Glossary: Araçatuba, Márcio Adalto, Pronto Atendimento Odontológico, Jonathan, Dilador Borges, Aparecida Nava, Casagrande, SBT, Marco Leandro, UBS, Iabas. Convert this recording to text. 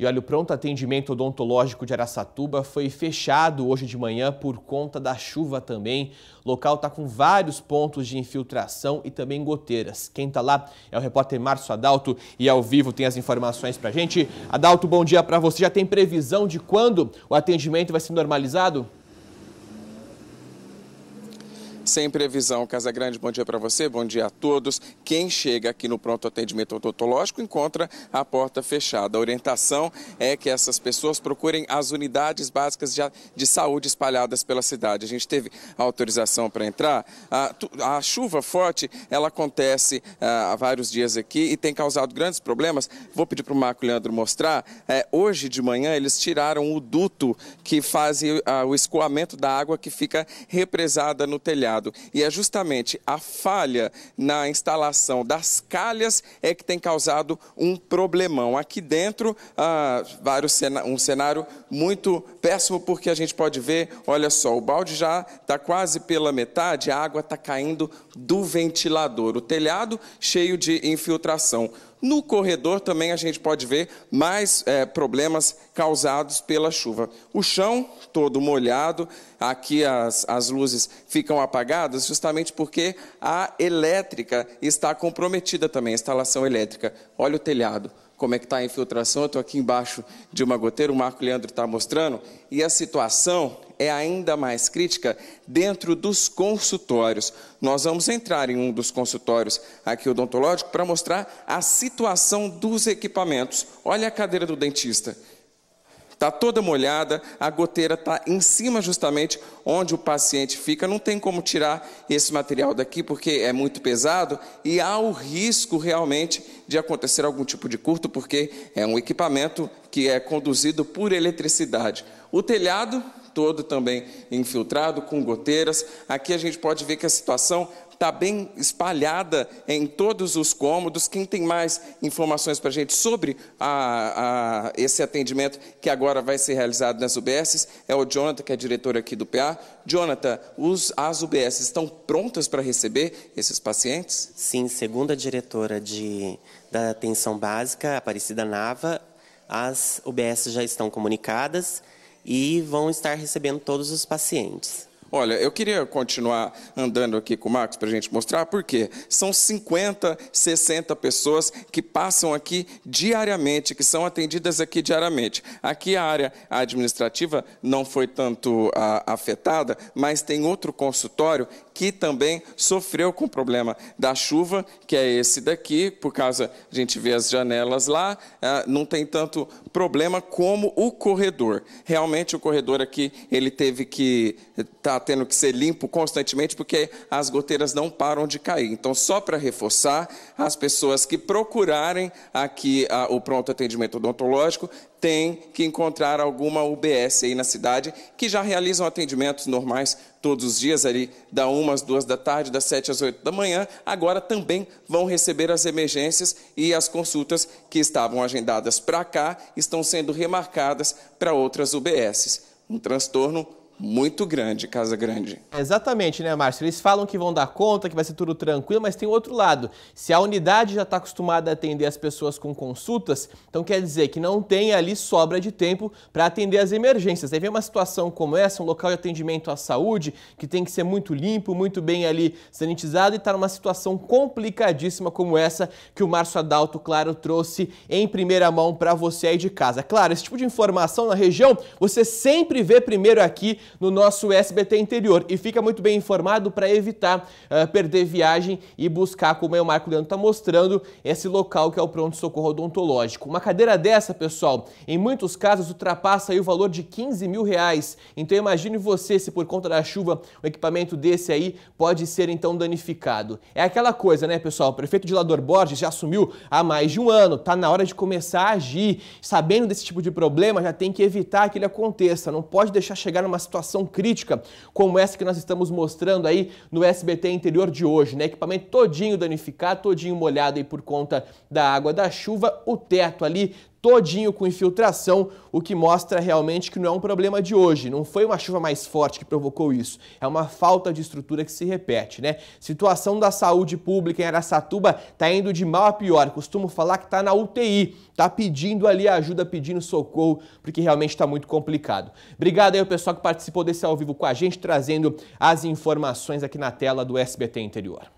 E olha, o Pronto Atendimento Odontológico de Araçatuba foi fechado hoje de manhã por conta da chuva também. O local está com vários pontos de infiltração e também goteiras. Quem está lá é o repórter Márcio Adalto e ao vivo tem as informações para a gente. Adalto, bom dia para você. Já tem previsão de quando o atendimento vai ser normalizado? Sem previsão, Casagrande, bom dia para você, bom dia a todos. Quem chega aqui no Pronto Atendimento Odontológico encontra a porta fechada. A orientação é que essas pessoas procurem as unidades básicas de saúde espalhadas pela cidade. A gente teve autorização para entrar. A chuva forte, ela acontece há vários dias aqui e tem causado grandes problemas. Vou pedir para o Marco Leandro mostrar. Hoje de manhã eles tiraram o duto que faz o escoamento da água que fica represada no telhado. E é justamente a falha na instalação das calhas é que tem causado um problemão. Aqui dentro, um cenário muito péssimo, porque a gente pode ver, olha só, o balde já está quase pela metade, a água está caindo do ventilador, o telhado cheio de infiltração. No corredor também a gente pode ver mais problemas causados pela chuva. O chão todo molhado, aqui as luzes ficam apagadas justamente porque a elétrica está comprometida também, a instalação elétrica. Olha o telhado, como é que está a infiltração. Eu estou aqui embaixo de uma goteira, o Marco Leandro está mostrando, e a situação é ainda mais crítica dentro dos consultórios. Nós vamos entrar em um dos consultórios aqui odontológico para mostrar a situação dos equipamentos. Olha a cadeira do dentista. Está toda molhada, a goteira está em cima justamente onde o paciente fica. Não tem como tirar esse material daqui porque é muito pesado e há o risco realmente de acontecer algum tipo de curto, porque é um equipamento que é conduzido por eletricidade. O telhado todo também infiltrado, com goteiras. Aqui a gente pode ver que a situação está bem espalhada em todos os cômodos. Quem tem mais informações para a gente sobre esse atendimento que agora vai ser realizado nas UBSs é o Jonathan, que é diretor aqui do PA. Jonathan, as UBSs estão prontas para receber esses pacientes? Sim, segundo a diretora da atenção básica, Aparecida Nava, as UBSs já estão comunicadas e vão estar recebendo todos os pacientes. Olha, eu queria continuar andando aqui com o Marcos para a gente mostrar, porque são 50, 60 pessoas que passam aqui diariamente, que são atendidas aqui diariamente. Aqui a área administrativa não foi tanto afetada, mas tem outro consultório que também sofreu com o problema da chuva, que é esse daqui. Por causa, a gente vê as janelas lá, não tem tanto problema como o corredor. Realmente o corredor aqui, ele está tendo que ser limpo constantemente, porque as goteiras não param de cair. Então, só para reforçar, as pessoas que procurarem aqui o Pronto Atendimento Odontológico tem que encontrar alguma UBS aí na cidade, que já realizam atendimentos normais todos os dias, ali da 1 às 2 da tarde, das 7 às 8 da manhã. Agora também vão receber as emergências, e as consultas que estavam agendadas para cá estão sendo remarcadas para outras UBSs. Um transtorno muito grande, Casagrande. Exatamente, né, Márcio? Eles falam que vão dar conta, que vai ser tudo tranquilo, mas tem outro lado. Se a unidade já está acostumada a atender as pessoas com consultas, então quer dizer que não tem ali sobra de tempo para atender as emergências. Aí vem uma situação como essa, um local de atendimento à saúde, que tem que ser muito limpo, muito bem ali sanitizado, e está numa situação complicadíssima como essa que o Márcio Adalto, claro, trouxe em primeira mão para você aí de casa. Claro, esse tipo de informação na região, você sempre vê primeiro aqui no nosso SBT Interior, e fica muito bem informado para evitar perder viagem e buscar, como é o Marco Leandro está mostrando, esse local que é o pronto-socorro odontológico. Uma cadeira dessa, pessoal, em muitos casos ultrapassa aí o valor de 15 mil reais. Então imagine você se por conta da chuva um equipamento desse aí pode ser então danificado. É aquela coisa, né, pessoal? O prefeito Dilador Borges já assumiu há mais de um ano, tá na hora de começar a agir. Sabendo desse tipo de problema, já tem que evitar que ele aconteça, não pode deixar chegar numa situação crítica como essa que nós estamos mostrando aí no SBT Interior de hoje, né? Equipamento todinho danificado, todinho molhado aí por conta da água da chuva, o teto ali todinho com infiltração, o que mostra realmente que não é um problema de hoje, não foi uma chuva mais forte que provocou isso, é uma falta de estrutura que se repete, né? Situação da saúde pública em Araçatuba tá indo de mal a pior, costumo falar que tá na UTI, tá pedindo ali ajuda, pedindo socorro, porque realmente tá muito complicado. Obrigado aí ao pessoal que participou desse ao vivo com a gente, trazendo as informações aqui na tela do SBT Interior.